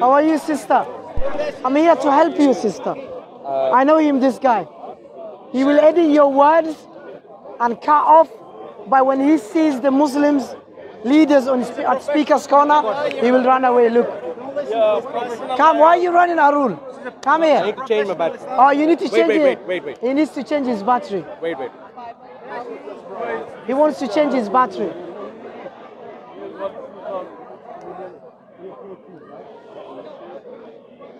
How are you, sister? I'm here to help you, sister. I know him, this guy. He will edit your words and cut off, but when he sees the Muslims leaders on at Speaker's Corner, he will run away. Look. Come, why are you running, Arul? Come here. I need to change my battery. Oh, you need to change wait. He needs to change his battery. Wait. He wants to change his battery.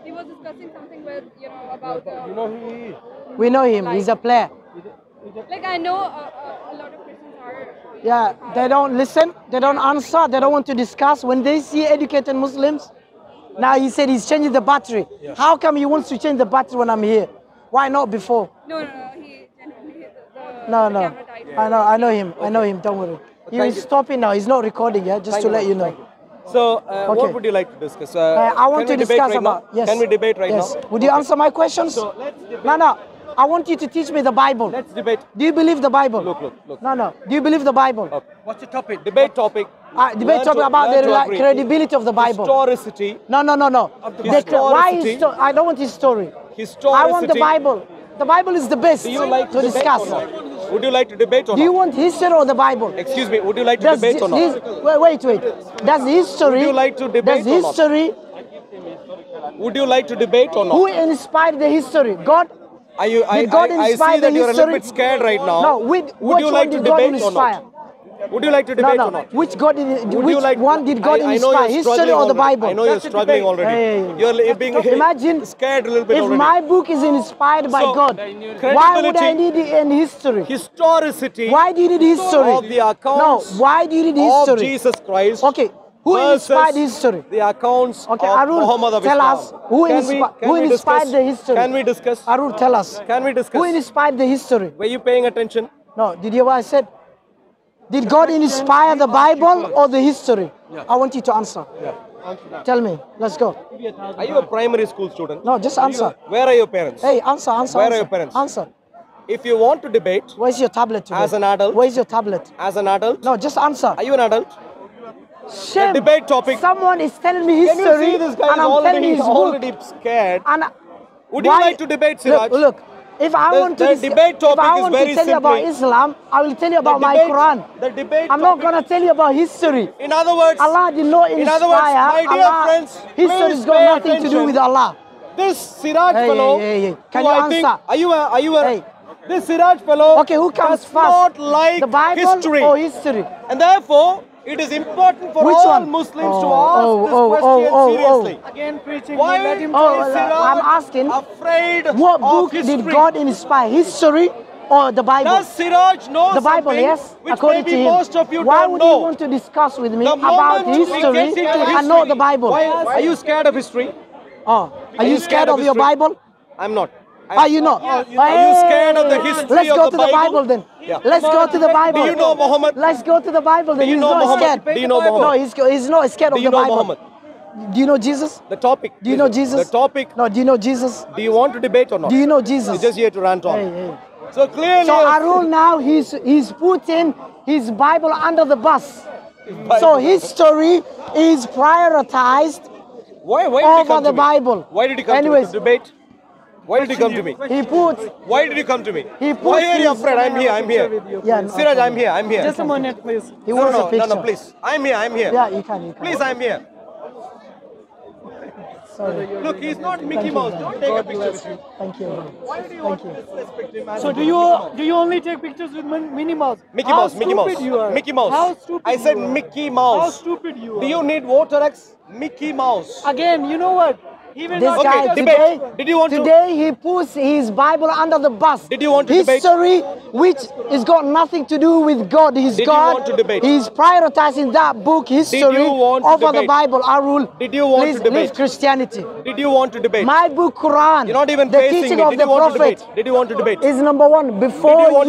He was discussing something with, you know, about... You know who he is. We know him. He's a player. Like, I know a lot of Christians are... Yeah, they don't listen. They don't answer. They don't want to discuss. When they see educated Muslims... Now he said he's changing the battery. Yeah. How come he wants to change the battery when I'm here? Why not before? No. He genuinely is the camera type. Yeah. I know him. Okay. I know him. Don't worry. He is stopping now. He's not recording yet. Yeah? Just to let you know. So, what would you like to discuss? I want to discuss about. Yes. Can we debate right now? Yes. Would you answer my questions? So let's debate. No. I want you to teach me the Bible. Let's debate. Do you believe the Bible? Look. No. Do you believe the Bible? Okay. What's the topic? Debate topic. About the credibility of the Bible. Historicity. No. I don't want his story. Historicity. I want the Bible. The Bible is the best to discuss. Would you like to debate or not? Do you want history or the Bible? Excuse me, would you like to debate or not? Wait. Does history... Would you like to debate or not? Does history... Would you like to debate or not? Who inspired the history? God? I see that you're a little bit scared right now. No, would you like to debate or not? Would you like to debate or not? Which one did God inspire? History or the Bible? I know you're struggling already. You're being scared a little bit already. If my book is inspired by God, why would I need an history? Historicity. Why do you need history? Of the accounts of Jesus Christ. Okay, who inspired history? The accounts of Muhammad. Tell us, who inspired the history? Can we discuss? Arul, tell us. Can we discuss? Who inspired the history? Were you paying attention? No, did you hear what I said? Did God inspire the Bible or the history? Yeah. I want you to answer. Yeah. Tell me. Let's go. Are you a primary school student? No, just answer. Where are your parents? Hey, answer. Where are your parents? Answer. If you want to debate... Where's your tablet today? As an adult? Where's your tablet? As an adult? No, just answer. Are you an adult? Shame. The debate topic. Someone is telling me history. Can you see this guy is already scared? And would you like to debate, Siraj? Look. If I want to tell you about Islam, I will tell you about my Quran. I'm not going to tell you about history. In other words, Allah did not inspire. In other words, my dear friends, history's got nothing to do with Allah. This Siraj fellow, can you answer? This Siraj fellow does not like the Bible or history, and therefore it is important for all Muslims to ask this question seriously. Again, preaching. Why let him I'm asking, what book did God inspire, history or the Bible? Does Siraj know the Bible? Yes, according to him. Most of you why would you want to discuss with me about history and not the Bible? Why are you scared of history? Are you scared of your Bible? I'm not. Are you not? Are you scared of the history of the Bible? Let's go to the Bible then. Yeah. Let's go to the Bible. Do you know Muhammad? Let's go to the Bible then. He's not scared. Do you know Muhammad? No, he's not scared of the Bible. Do you know Jesus? The topic. Do you know Jesus? The topic. No, do you know Jesus? Do you want to debate or not? Do you know Jesus? He's just here to rant on. So clearly... So Arul now, he's putting his Bible under the bus. So history is prioritized over the Bible. Why did he come to debate? Why did you come to me? Why did you come to me? Why are you afraid? I'm here. Yeah, Siraj, I'm here. Just a minute, please. No, please. I'm here. Yeah, you can. Please, I'm here. Sorry. Look, he's not Mickey Mouse. Don't take a picture with me. Thank you. Why do you want to disrespect him? So do you only take pictures with Minnie Mouse? Mickey Mouse. How stupid you are. I said Mickey Mouse. How stupid you are. Do you need Water-X? Mickey Mouse. Again, you know what? Today he puts his Bible under the bus. Did you want to debate? History, which has got nothing to do with God. He's prioritizing that book, history, over the Bible. Arul, leave Christianity. Did you want to debate? My book, Quran, you're not even the teaching of the Prophet is number one. Before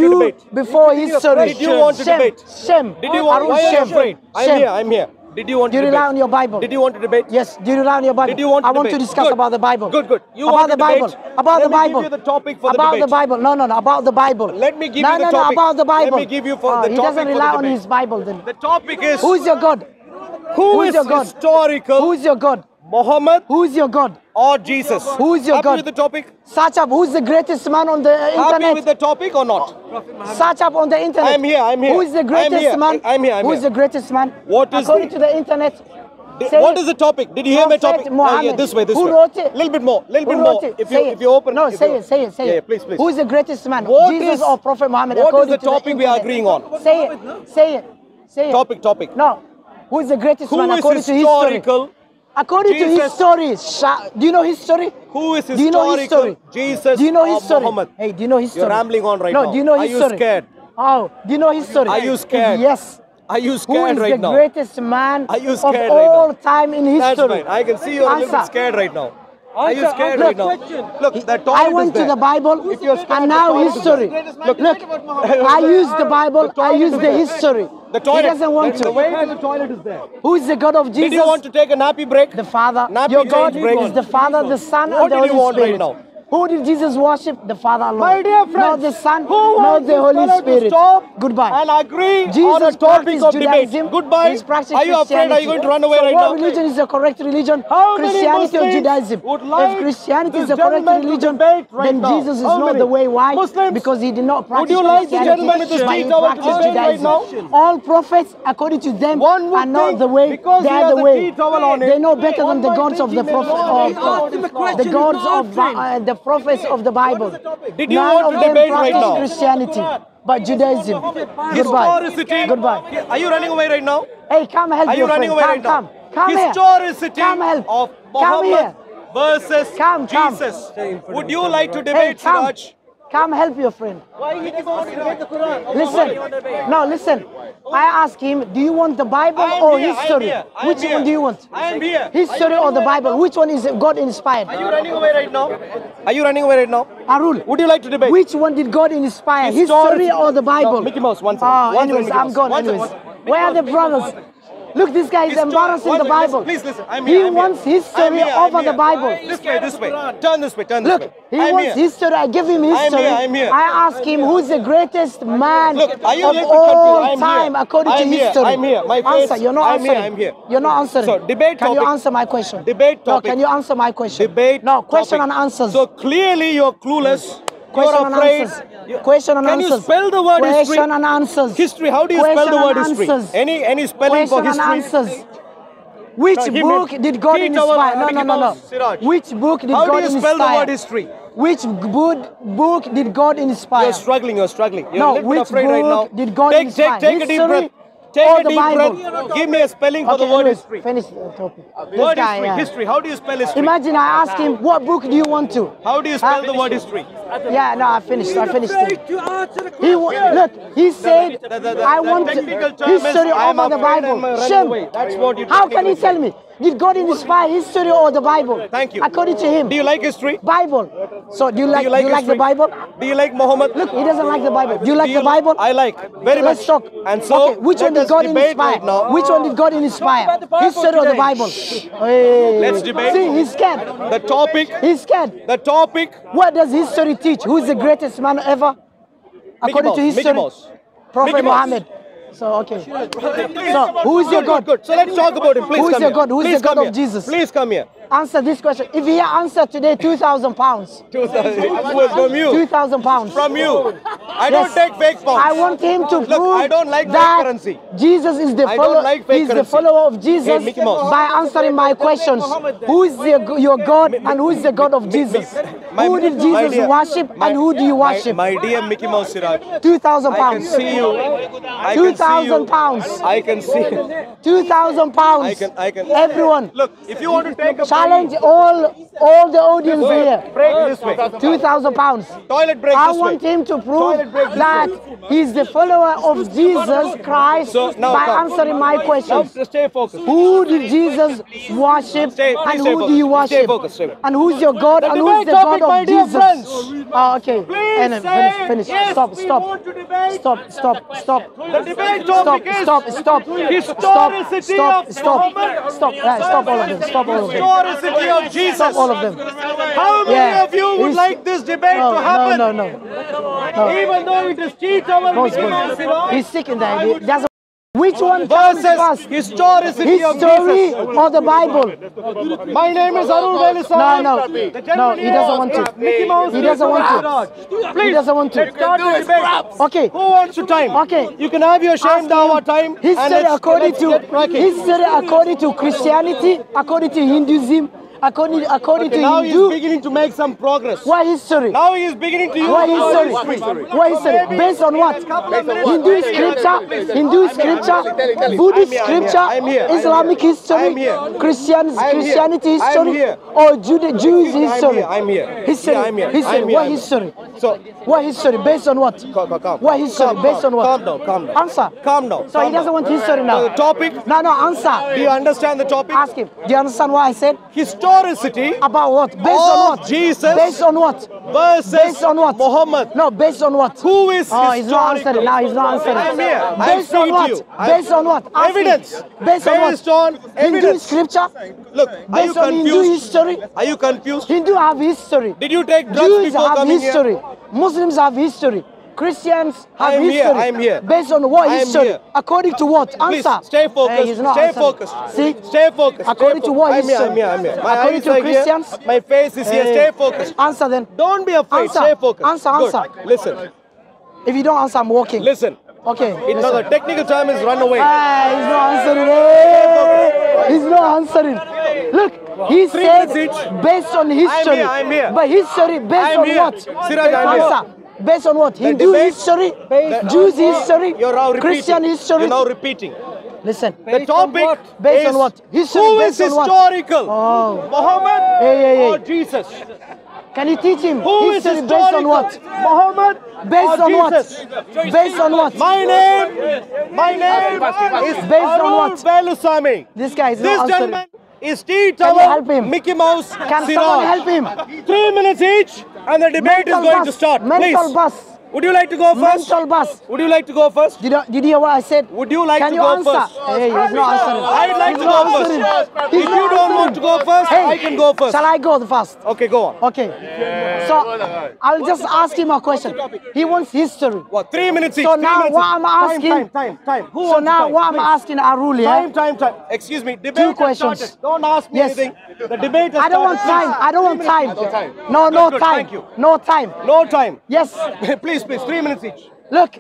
history. Did you want to debate? Shem. Did you want to debate? I'm here. Did you want to rely on your Bible? Did you want to debate? Yes. Do you rely on your Bible? Did you want to debate? I want to discuss about the Bible. Good. You want to debate? About the Bible. No. About the Bible. Let me give you the topic. No. About the Bible. Let me give you the topic. He doesn't rely on his Bible then. The topic is. Who's your God? Who is your God? Historical. Who's your God? Muhammad. Who is your God? Or Jesus? Who is your God? Happy with the topic? Search up. Who is the greatest man on the internet? Happy with the topic or not? Search up on the internet. I'm here. Who is the greatest man? I'm here. Who is the greatest man? What is according to the internet? What is the topic? Did you hear my topic? Yeah, this way. Who wrote it? Little bit more. If you open. No, say it. Yeah, please. Who is the greatest man? Jesus or Prophet Muhammad? What is the topic we are agreeing on? Say it. Topic. No. Who is the greatest man according to history? According to his story, do you know his story? Who is historical? Jesus or Muhammad? Hey, do you know his story? You're rambling on right now. No, do you know his story? Are you scared? Oh, do you know his story? Are you scared? Yes. Are you scared right now? Who is the greatest man of all time in history? That's right. I can see you're a little scared right now. Are you scared right now? Look, that topic. I went to the Bible and now history. Look, I used the Bible, I used the history. The toilet. He doesn't want to. The way to the toilet is there. Who is the God of Jesus? Did you want to take a nappy break? The Father. Your God is the Father, the Son, and the Holy Spirit. What do you want right now? Who did Jesus worship? The Father alone. My dear friends, not the Son, not the Holy Spirit. Stop. Goodbye. And agree on a topic of debate. Goodbye. Are you afraid? Are you going to run away right now? What religion is the correct religion? Christianity or Judaism? If Christianity is the correct religion, then Jesus is not the way. Why? Because he did not practice Christianity. All prophets, according to them, are not the way. They are the way. They know better than the gods of the prophets. The gods of the prophets of the Bible. Did you want to debate right now? Christianity, but Judaism. Goodbye. Are you running away right now? Hey, come help. Are you running away right now? Come here. Historicity of Muhammad versus Jesus. Would you like to debate, Siraj? Come help your friend. Why he keep on debate the Quran? Listen. No, listen. I ask him, do you want the Bible or history? Which one do you want? I am here. History or the Bible? Which one is God inspired? Are you running away right now? Arul, would you like to debate? Which one did God inspire? History or the Bible? No, Mickey Mouse, one second. Anyways, I'm gone anyways. Where are the brothers? Look, this guy is embarrassing the Bible. Please listen, I'm here. He wants history over the Bible. This way. Turn this way. Look, he wants history. I give him history. I ask him who's the greatest man of all time according to history. I'm here. Answer. You're not answering. You're not answering. So debate topic. Can you answer my question? Debate topic. No, can you answer my question? Debate. No, question and answers. So clearly you're clueless. Question and answers. Can you spell the word history? Question and answers. History. How do you spell the word history? Any spelling for history? Question and answers. Which book did God inspire? No. Which book did God inspire? How do you spell the word history? Which book did God inspire? You're struggling. No. Which book did God inspire? Take a deep breath. Take a deep breath. Give me a spelling for the word history. Finish the topic. Word history. History. How do you spell history? Imagine I ask him, what book do you want to? How do you spell the word history? Yeah, no, I finished. Look, he said, I want history over the Bible. Shame. How can he tell me? Did God inspire history or the Bible? Thank you. According to him. Do you like history? Bible. So do you like the Bible? Do you like Muhammad? Look, he doesn't like the Bible. Do you like the Bible? I like. Very much. Let's talk. And so, okay, which one did God inspire? Right, which one did God inspire? History or the Bible? Hey. Let's debate. See, he's scared. The topic. He's scared. The topic. What does history teach? Who is the greatest man ever? According to history. Prophet Muhammad. So, okay. So, who is your God? Good. So, let's talk about him. Please come here. Who is your God? Who is the God of Jesus? Please come here. Answer this question. If he answered today, 2,000 pounds. 2,000 pounds. From you. I don't take fake pounds. I want him to prove that Jesus is the follower of Jesus by answering my questions. Who is your God and who is the God of Jesus? Who did Jesus worship and who do you worship? My dear Mickey Mouse Siraj. 2,000 pounds. I can see you. 2,000 pounds. I can see you. 2,000 pounds. I can. Everyone. Look, if you want to take a challenge, all the audience here. Break this way. 2,000 pounds. Toilet break. I want him to prove that he's the follower of Jesus Christ by answering my questions. Stay focused. Who did Jesus worship and who do you worship? And who's your God and who's the God of Jesus? Oh, okay. Finish. Stop. Stop all of them. How many of you would like this debate to happen? No. Even though it is cheat over Mickey Mouse, he's sick in the idea. Which one comes first? Historicity of history or the Bible? My name is Arul. No, he doesn't want to. He doesn't want to. Please. He doesn't want to. Okay. Who wants your time? Okay. You can have your shame our time. History according to Christianity, according to Hinduism. According to now Hindu, he is beginning to make some progress. Why history? Now he is beginning to use history. Why history? Based on what? Hindu scripture, Buddhist scripture, Islamic history, Christianity history, or Jewish history. Why history? Why history? Based on what? Why history? Based on what? Calm down. Answer. Calm down. So he doesn't want history now. The topic? No, answer. Do you understand the topic? Ask him. Do you understand what I said? Historicity about what? Based on what? Jesus. Based on what? Versus based on what? Muhammad. No, based on what? Who is historical? Oh, he's not answering. Now he's not answering. I'm here. Based on what? Based on what? Evidence. Based on what? Based on Hindu scripture. Look, are you confused? Based on Hindu history. Are you confused? Hindu have history. Did you take drugs before coming here? Jews have history. Muslims have history. Christians have history. I'm here. Based on what history? According to what? Answer. Please, stay focused. Stay focused. See? Stay focused. According to what history? I'm here. According to Christians? Here. My face is here. Stay focused. Answer then. Don't be afraid. Answer. Stay focused. Answer. Listen. If you don't answer, I'm walking. Listen. Okay. The technical time is run away. He's not answering. He's not answering. Look. He said based on history. I'm here. But history based on what? Siraj, I'm here. Based on what? Hindu history, Jews history, Christian history. You're now repeating. Listen. The topic based on what? History. Who is historical? Muhammad or Jesus? Can you teach him? Who is history based on what? Muhammad based on what? Based on what? My name is based on what? This guy is not answering. Is tea towel, Mickey Mouse, Can someone help him? 3 minutes each and the debate is going to start. Mental bus. Would you like to go first? Mental bus. Would you like to go first? Did you hear what I said? Would you like to go first? Hey, he's not answering. I'd like to go first. If you don't want to go first, I can go first. Shall I go first? Okay, go on. Okay. So I'll just ask him a question. He wants history. What? 3 minutes each. So now what I'm asking? Time. So now what I'm asking Arul? Time. Excuse me. Debate. 2 questions. Don't ask me anything. The debate is. I don't want time. No time. Thank you. No time. Yes. Please. 3 minutes each. Look,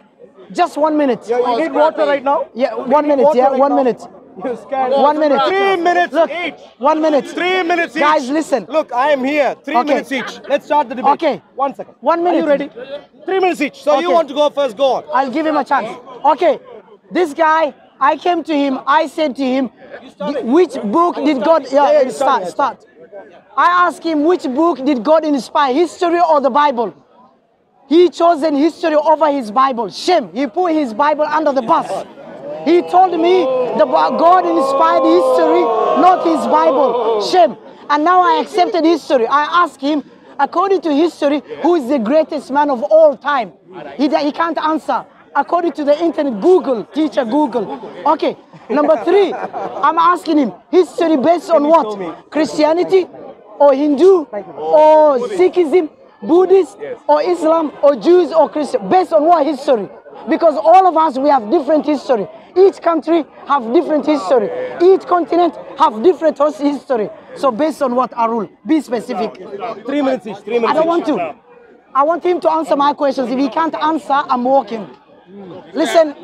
just 1 minute. Yeah, you need water right now? Yeah, 1 minute. Yeah, 1 minute. You're scared. 1 minute. 3 minutes each. 1 minute. 3 minutes each. Guys, listen. Look, I am here. 3 minutes each. Let's start the debate. Okay. 1 second. 1 minute. Are you ready? 3 minutes each. So you want to go first? Go on. I'll give him a chance. Okay. This guy, I came to him. I said to him, which book did God... Yeah, start. I asked him, which book did God inspire? History or the Bible? He chose history over his Bible. Shame. He put his Bible under the bus. He told me that God inspired history, not his Bible. Shame. And now I accepted history. I asked him, according to history, who is the greatest man of all time? He can't answer. According to the internet, Google, teacher Google. Okay, number 3, I'm asking him, history based on what? Christianity or Hindu or Sikhism? Buddhist or Islam or Jews or Christians, based on what history? Because all of us, we have different history. Each country have different history. Each continent have different history. So based on what, Arul? Be specific. 3 minutes each. 3 minutes. I don't want to. I want him to answer my questions. If he can't answer, I'm walking. Listen,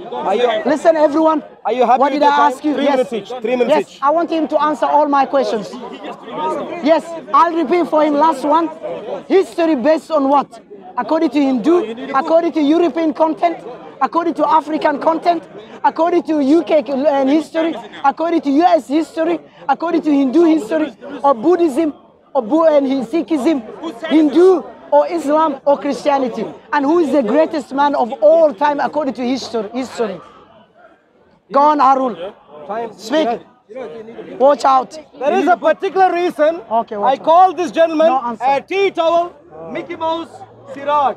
everyone. Are you happy? What did I ask you? 3 minutes each. 3 minutes each. Yes, I want him to answer all my questions. Yes, I'll repeat for him. Last one. History based on what? According to Hindu, according to European content, according to African content, according to UK history, according to US history, according to Hindu history, or Buddhism, or Sikhism, Hindu, or Islam or Christianity, and who is the greatest man of all time according to history. Go on, Arul. Speak. Watch out. There is a particular reason I call this gentleman a tea towel, Mickey Mouse, Siraj.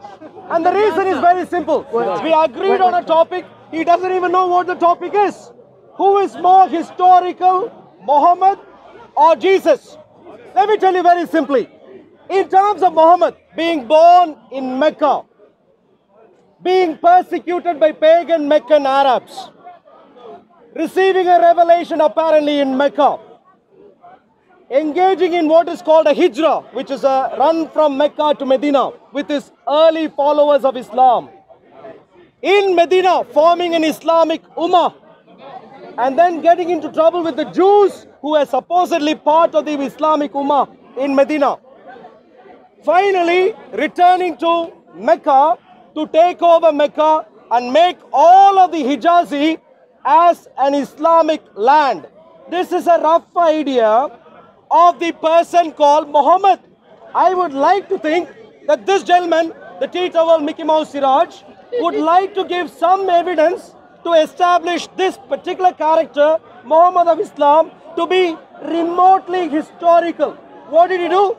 And the reason is very simple. We agreed on a topic. He doesn't even know what the topic is. Who is more historical, Muhammad or Jesus? Let me tell you very simply. In terms of Muhammad being born in Mecca, being persecuted by pagan Meccan Arabs, receiving a revelation apparently in Mecca, engaging in what is called a Hijrah, which is a run from Mecca to Medina with his early followers of Islam. In Medina, forming an Islamic Ummah, and then getting into trouble with the Jews who were supposedly part of the Islamic Ummah in Medina. Finally, returning to Mecca to take over Mecca and make all of the Hijazi as an Islamic land. This is a rough idea of the person called Muhammad. I would like to think that this gentleman, the tea towel Mickey Mouse Siraj, would like to give some evidence to establish this particular character, Muhammad of Islam, to be remotely historical. What did he do?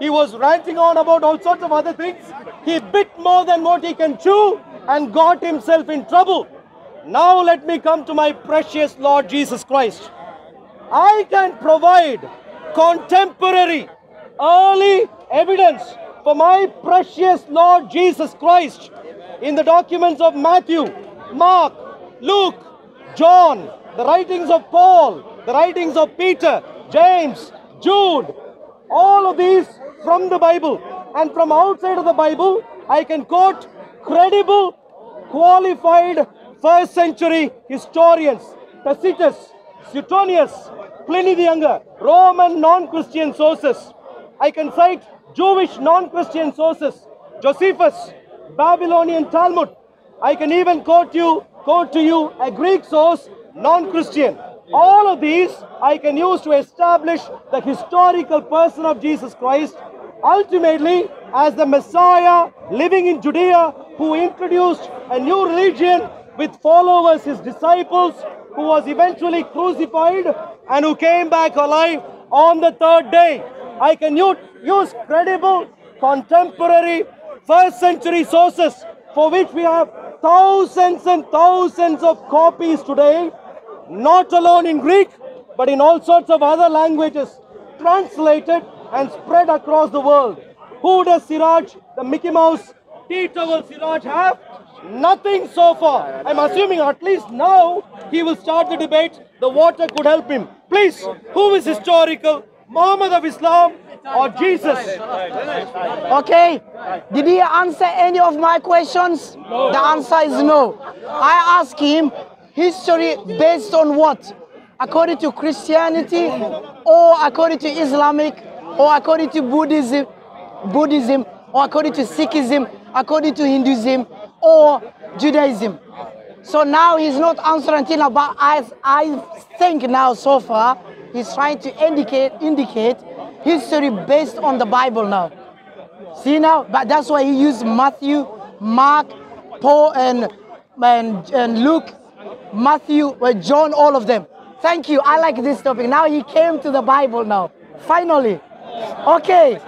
He was ranting on about all sorts of other things. He bit more than what he can chew and got himself in trouble. Now let me come to my precious Lord Jesus Christ. I can provide contemporary, early evidence for my precious Lord Jesus Christ in the documents of Matthew, Mark, Luke, John, the writings of Paul, the writings of Peter, James, Jude, all of these from the Bible. And from outside of the Bible, I can quote credible, qualified first century historians, Tacitus, Suetonius, Pliny the Younger, Roman non-Christian sources. I can cite Jewish non-Christian sources, Josephus, Babylonian Talmud. I can even quote to you a Greek source, non-Christian. All of these I can use to establish the historical person of Jesus Christ, ultimately as the Messiah living in Judea, who introduced a new religion with followers, his disciples, who was eventually crucified and who came back alive on the third day. I can use credible, contemporary, first century sources, for which we have thousands and thousands of copies today, not alone in Greek, but in all sorts of other languages, translated and spread across the world. Who does Siraj, the Mickey Mouse tea towel Siraj, have? Nothing so far. I'm assuming at least now he will start the debate. The water could help him. Please, who is historical? Muhammad of Islam or Jesus? Okay. Did he answer any of my questions? No. The answer is no. I ask him, history based on what? According to Christianity, or according to Islamic, or according to Buddhism, or according to Sikhism, according to Hinduism, or Judaism. So now he's not answering until about, I think now so far, he's trying to indicate history based on the Bible now. See now, but that's why he used Matthew, Mark, Paul, and Luke, Matthew, John, all of them. Thank you, I like this topic. Now he came to the Bible now, finally. Okay.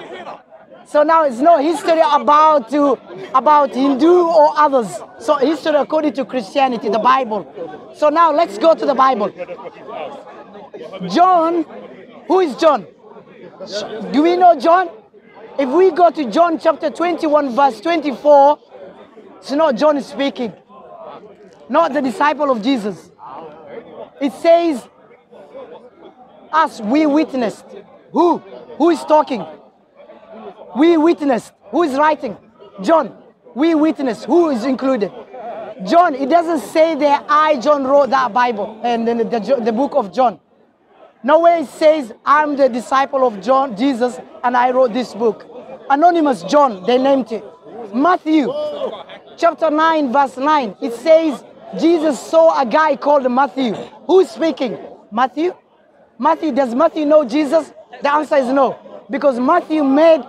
So now it's no history about Hindu or others. So history according to Christianity, the Bible. So now let's go to the Bible. John, who is John? Do we know John? If we go to John chapter 21 verse 24, it's not John speaking. Not the disciple of Jesus. It says, as we witnessed. Who? Who is talking? We witnessed. Who is writing? John. We witnessed. Who is included? John. It doesn't say that I, John, wrote that Bible and then the book of John. Nowhere it says I'm the disciple of John, Jesus, and I wrote this book. Anonymous John, they named it. Matthew, chapter 9, verse 9. It says Jesus saw a guy called Matthew. Who is speaking? Matthew? Matthew, does Matthew know Jesus? The answer is no. Because Matthew made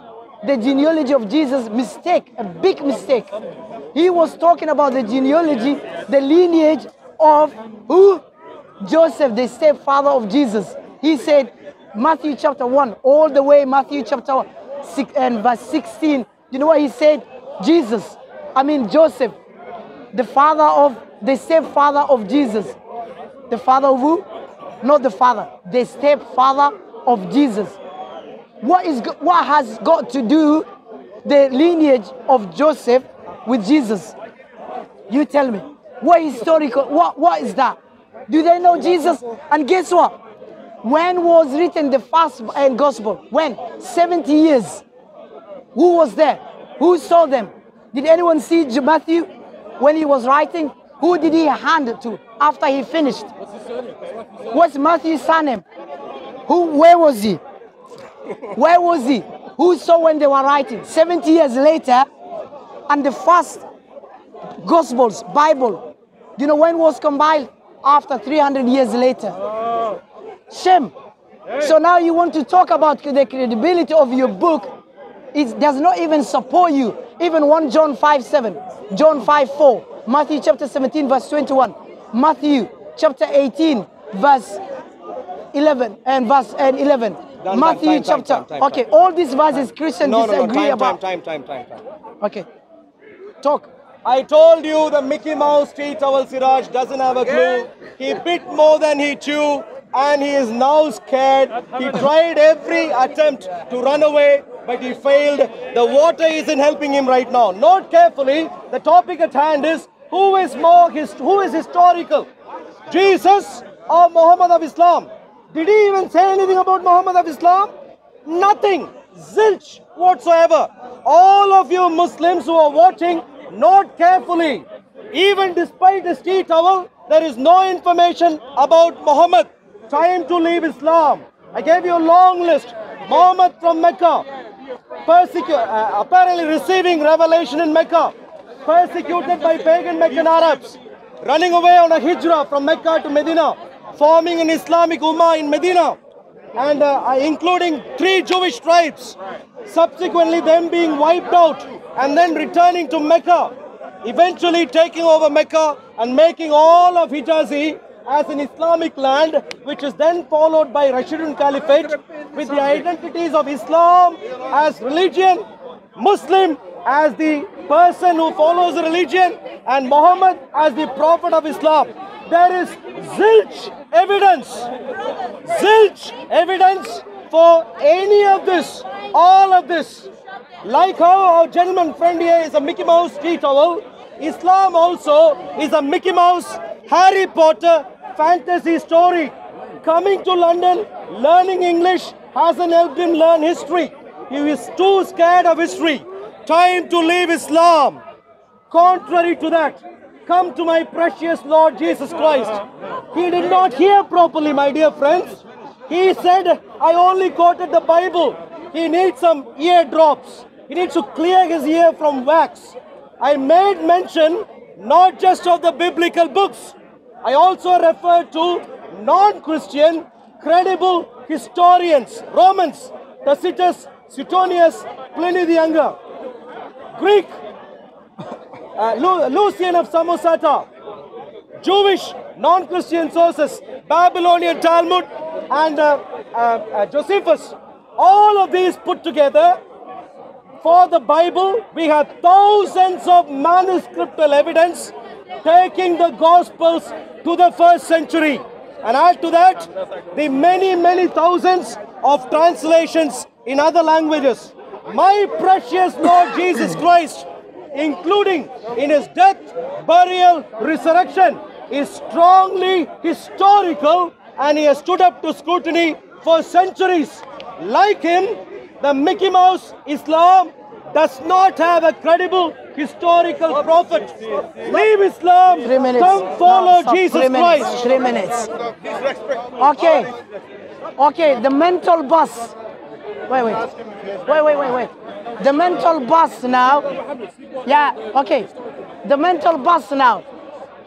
the genealogy of Jesus mistake, a big mistake. He was talking about the genealogy, the lineage of who? Joseph, the stepfather of Jesus. He said, Matthew chapter 1, all the way Matthew chapter 6 and verse 16. You know what he said? Joseph, the stepfather of Jesus. The father of who? Not the father, the stepfather of Jesus. What has got to do the lineage of Joseph with Jesus? You tell me. What is that? Do they know Jesus? And guess what? When was written the fast and gospel? When? 70 years. Who was there? Who saw them? Did anyone see Matthew when he was writing? Who did he hand it to after he finished? What's Matthew's surname? Where was he? Where was he? Who saw when they were writing? 70 years later, and the first Gospels, Bible, do you know when was compiled? After 300 years later. Shame. So now you want to talk about the credibility of your book. It does not even support you. Even 1 John 5:7, John 5:4, Matthew chapter 17 verse 21, Matthew chapter 18 verse 11 and verse 11. Matthew chapter. Okay, all these verses Christians disagree about. Okay, talk. I told you the Mickey Mouse tea towel Siraj doesn't have a clue. He bit more than he chewed, and he is now scared. He tried every attempt to run away, but he failed. The water isn't helping him right now. Note carefully, the topic at hand is who is historical, Jesus or Muhammad of Islam? Did he even say anything about Muhammad of Islam? Nothing. Zilch whatsoever. All of you Muslims who are watching, note carefully. Even despite his tea towel, there is no information about Muhammad. Time to leave Islam. I gave you a long list. Muhammad from Mecca, apparently receiving revelation in Mecca, persecuted by pagan Meccan Arabs, running away on a Hijrah from Mecca to Medina, forming an Islamic Ummah in Medina, and including 3 Jewish tribes, subsequently them being wiped out and then returning to Mecca, eventually taking over Mecca and making all of Hijazi as an Islamic land, which is then followed by Rashidun Caliphate with the identities of Islam as religion, Muslim as the person who follows the religion, and Muhammad as the prophet of Islam. There is zilch evidence for any of this, all of this. Like how our gentleman friend here is a Mickey Mouse tea towel, Islam also is a Mickey Mouse, Harry Potter fantasy story. Coming to London, learning English hasn't helped him learn history. He is too scared of history. Time to leave Islam. Contrary to that, come to my precious Lord Jesus Christ. He did not hear properly, my dear friends. He said, I only quoted the Bible. He needs some ear drops. He needs to clear his ear from wax. I made mention not just of the biblical books. I also refer to non-Christian, credible historians. Romans, Tacitus, Suetonius, Pliny the Younger. Greek, Lucian of Samosata. Jewish, non-Christian sources. Babylonian Talmud and Josephus. All of these put together, for the Bible, we have thousands of manuscriptal evidence taking the Gospels to the 1st century. And add to that, the many, many thousands of translations in other languages. My precious Lord Jesus Christ, including in his death, burial, resurrection, is strongly historical, and he has stood up to scrutiny for centuries. Like him, the Mickey Mouse Islam does not have a credible historical prophet. Leave Islam, come follow Jesus Christ. 3 minutes. Okay. Okay, the mental bus. Wait. The mental bus now. Yeah, okay. The mental bus now.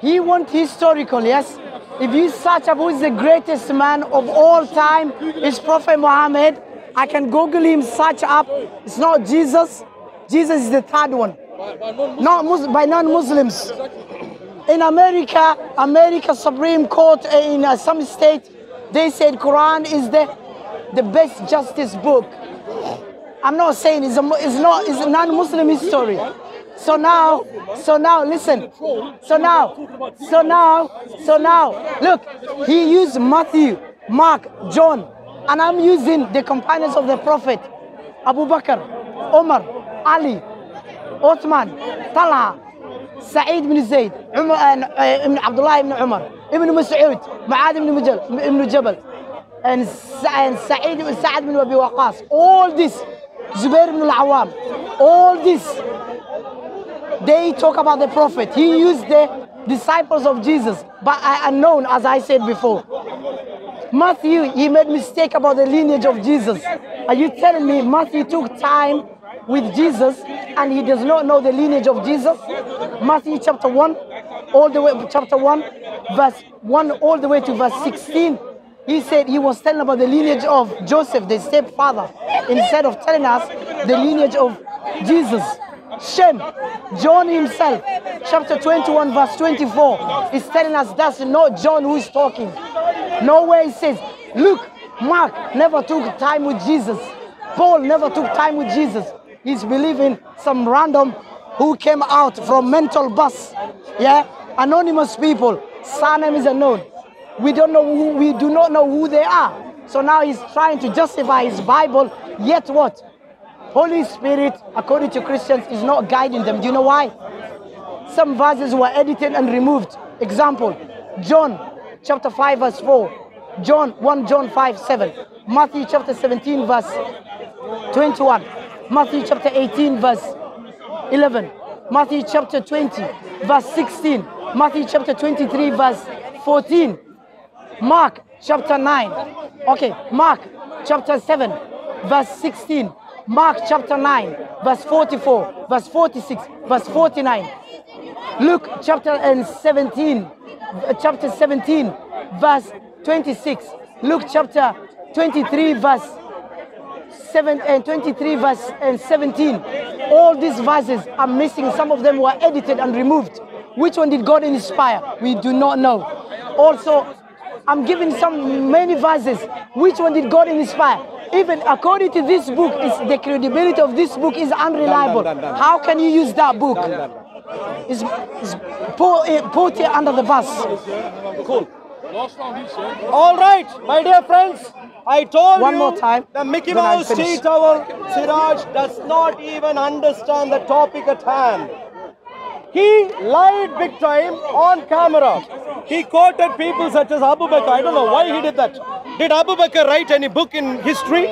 He wants historical, yes? If you search up who is the greatest man of all time, it's Prophet Muhammad. I can Google him, search up. It's not Jesus. Jesus is the 3rd one. By non-Muslims. In America Supreme Court, in some state, they said Quran is the best justice book. I'm not saying it's a non-Muslim history. So now, look, he used Matthew, Mark, John, and I'm using the companions of the Prophet, Abu Bakr, Omar, Ali, Othman, Talha, Saeed bin Zaid, Ibn Abdullah ibn Umar, Ibn Musaib, Maad bin Mujal, Ibn Jabal, and Saeed ibn Saad bin Abi Waqas. All this, Zubair ibn Al-Awwam, all this, they talk about the Prophet. He used the disciples of Jesus, but unknown, as I said before. Matthew, he made mistake about the lineage of Jesus. Are you telling me Matthew took time with Jesus and he does not know the lineage of Jesus? Matthew chapter 1, all the way, chapter 1, verse 1, all the way to verse 16. He said he was telling about the lineage of Joseph, the stepfather, instead of telling us the lineage of Jesus. Shem, John himself, chapter 21, verse 24, is telling us that's not John who is talking. Nowhere it says, look, Mark never took time with Jesus. Paul never took time with Jesus. He's believing some random who came out from mental bus. Yeah, anonymous people. Surname is unknown. We do not know who they are. So now he's trying to justify his Bible. Yet what? Holy Spirit, according to Christians, is not guiding them. Do you know why? Some verses were edited and removed. Example, John chapter 5 verse 4, John 1 John 5 7, Matthew chapter 17 verse 21, Matthew chapter 18 verse 11, Matthew chapter 20 verse 16, Matthew chapter 23 verse 14, Mark chapter 9, okay, Mark chapter 7 verse 16, Mark chapter 9, verse 44, verse 46, verse 49. Luke chapter 17, chapter 17, verse 26. Luke chapter 23, verse 7 and 23, verse 17. All these verses are missing. Some of them were edited and removed. Which one did God inspire? We do not know. Also, I'm giving many verses. Which one did God inspire? Even according to this book, the credibility of this book is unreliable. How can you use that book? It's put it under the bus. Cool. All right, my dear friends, I told you more time, the Mickey Mouse tea towel Siraj does not even understand the topic at hand. He lied big time on camera. He quoted people such as Abu Bakr. I don't know why he did that. Did Abu Bakr write any book in history?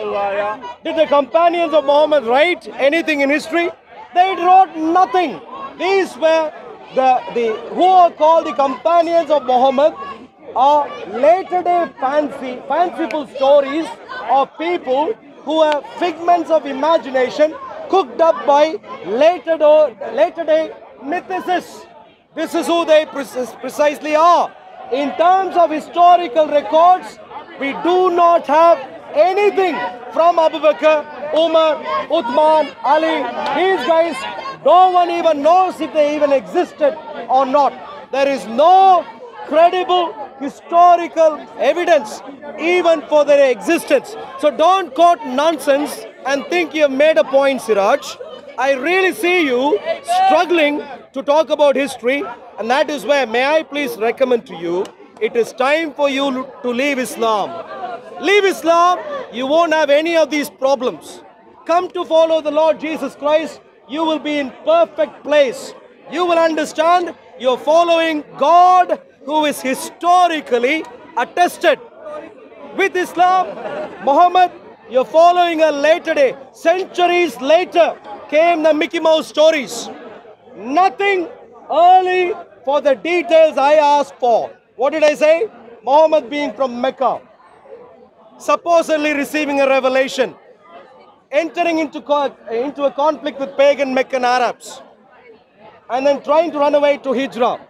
Did the companions of Muhammad write anything in history? They wrote nothing. These were who are called the companions of Muhammad are later day fanciful stories of people who are figments of imagination cooked up by later day mythicists. This is who they precisely are. In terms of historical records, we do not have anything from Abu Bakr, Umar, Uthman, Ali. These guys, no one even knows if they even existed or not. There is no credible historical evidence even for their existence. So don't quote nonsense and think you have made a point, Siraj. I really see you struggling to talk about history, and that is where, may I please recommend to you, it is time for you to leave Islam. Leave Islam, you won't have any of these problems. Come to follow the Lord Jesus Christ, you will be in perfect place. You will understand you're following God who is historically attested. With Islam, Muhammad, you're following a later day. Centuries later came the Mickey Mouse stories. Nothing early for the details I asked for. What did I say? Muhammad being from Mecca, supposedly receiving a revelation, entering into a conflict with pagan Meccan Arabs, and then trying to run away to Hijrah,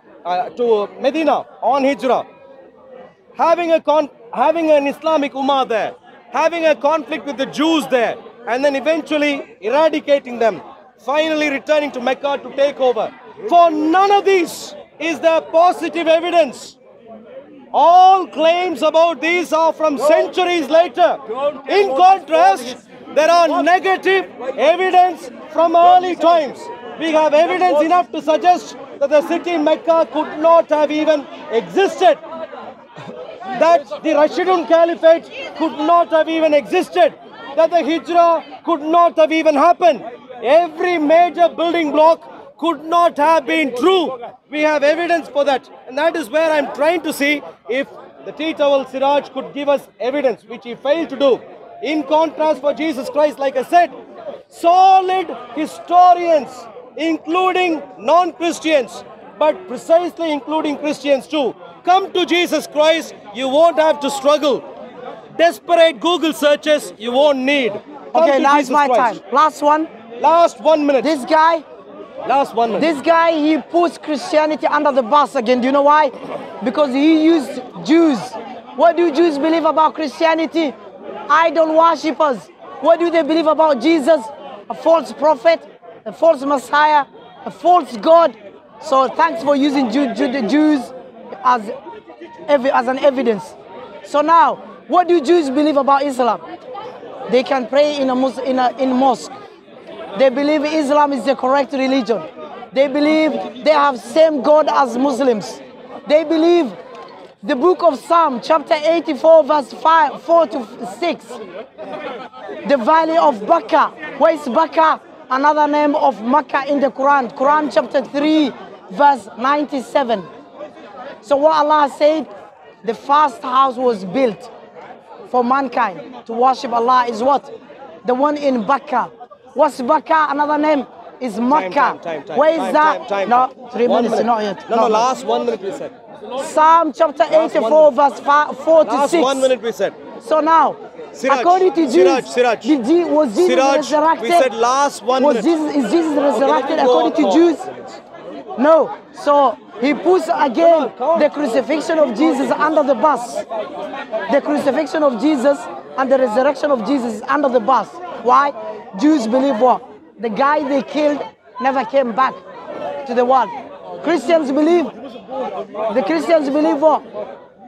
to Medina on Hijrah, having an Islamic Ummah there, having a conflict with the Jews there, and then eventually eradicating them, finally returning to Mecca to take over. For none of these is there positive evidence. All claims about these are from centuries later. In contrast, there are negative evidence from early times. We have evidence enough to suggest that the city Mecca could not have even existed. That the Rashidun Caliphate could not have even existed, that the Hijrah could not have even happened. Every major building block could not have been true. We have evidence for that. And that is where I'm trying to see if the teacher Siraj could give us evidence, which he failed to do. In contrast, for Jesus Christ, like I said, solid historians, including non-Christians, but precisely including Christians too. Come to Jesus Christ, you won't have to struggle. Desperate Google searches, you won't need. Come okay, now it's my Christ. Time. Last one. Last 1 minute. This guy. Last 1 minute. This guy, he puts Christianity under the bus again. Do you know why? Because he used Jews. What do Jews believe about Christianity? Idol worshippers. What do they believe about Jesus? A false prophet, a false Messiah, a false God. So thanks for using Jews as an evidence. So now, what do Jews believe about Islam? They can pray in a mosque. They believe Islam is the correct religion. They believe they have same God as Muslims. They believe the book of Psalm, chapter 84, verse 4 to 6. The valley of Bakkah. Where is Bakkah? Another name of Makkah in the Quran. Quran chapter 3, verse 97. So what Allah said, the first house was built for mankind to worship Allah is what? The one in Bakkah. What's Bakkah? Another name is Makkah. Time. Where is that? No, 3 minutes, minute. Not yet. No, last 1 minute we said. Psalm chapter 84, verse 4 to 6. Last 1 minute we said. So now, Siraj, according to Jesus, was Jesus resurrected? We said last 1 minute. Is Jesus resurrected according to Jews? No. So he puts again the crucifixion of Jesus under the bus. The crucifixion of Jesus and the resurrection of Jesus is under the bus. Why? Jews believe what? The guy they killed never came back to the world. Christians believe. The Christians believe what?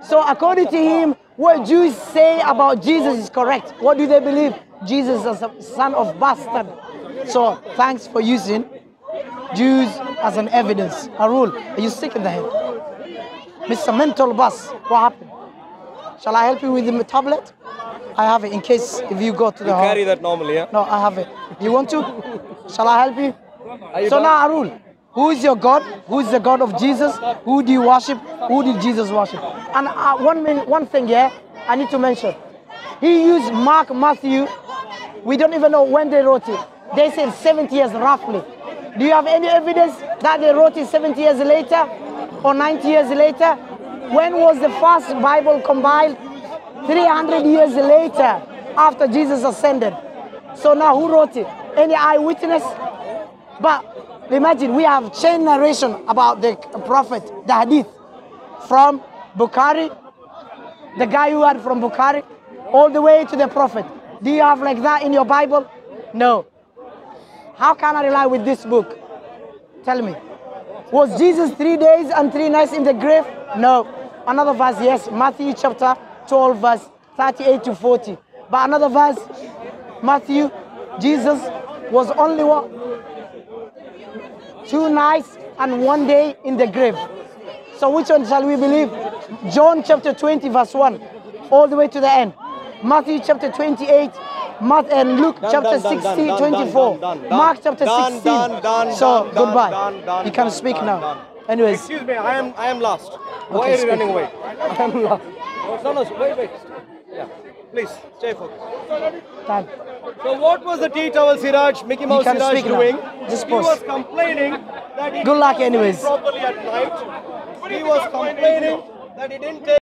So according to him, what Jews say about Jesus is correct. What do they believe? Jesus is a son of bastard. So thanks for using Jews as an evidence. Arul, are you sick in the head? Mr. Mental Bus, what happened? Shall I help you with the tablet? I have it in case if you go to the hospital. You carry that normally, yeah? No, I have it. You want to? Shall I help you? So now, Arul, who is your God? Who is the God of Jesus? Who do you worship? Who did Jesus worship? And one thing, yeah, I need to mention. He used Mark, Matthew. We don't even know when they wrote it. They said 70 years roughly. Do you have any evidence that they wrote it 70 years later or 90 years later? When was the first Bible compiled? 300 years later, after Jesus ascended. So now who wrote it? Any eyewitness? But imagine we have chain narration about the prophet, the hadith, from Bukhari, the guy who had from Bukhari, all the way to the prophet. Do you have like that in your Bible? No. How can I rely with this book? Tell me. Was Jesus 3 days and 3 nights in the grave? No. Another verse, yes. Matthew chapter 12, verse 38 to 40. But another verse, Matthew, Jesus was only what? 2 nights and 1 day in the grave. So which one shall we believe? John chapter 20, verse 1, all the way to the end. Matthew chapter 28, Mark and Luke chapter 16, 24. Mark chapter 16. So goodbye. You can speak now. Anyways. Excuse me, I am lost. Why are you running away? I am lost. No, wait. Yeah. Please, stay focused. Time. So what was the tea towel Siraj, Mickey Mouse Siraj doing? He was complaining that he didn't sleep properly at night. He was complaining that he didn't take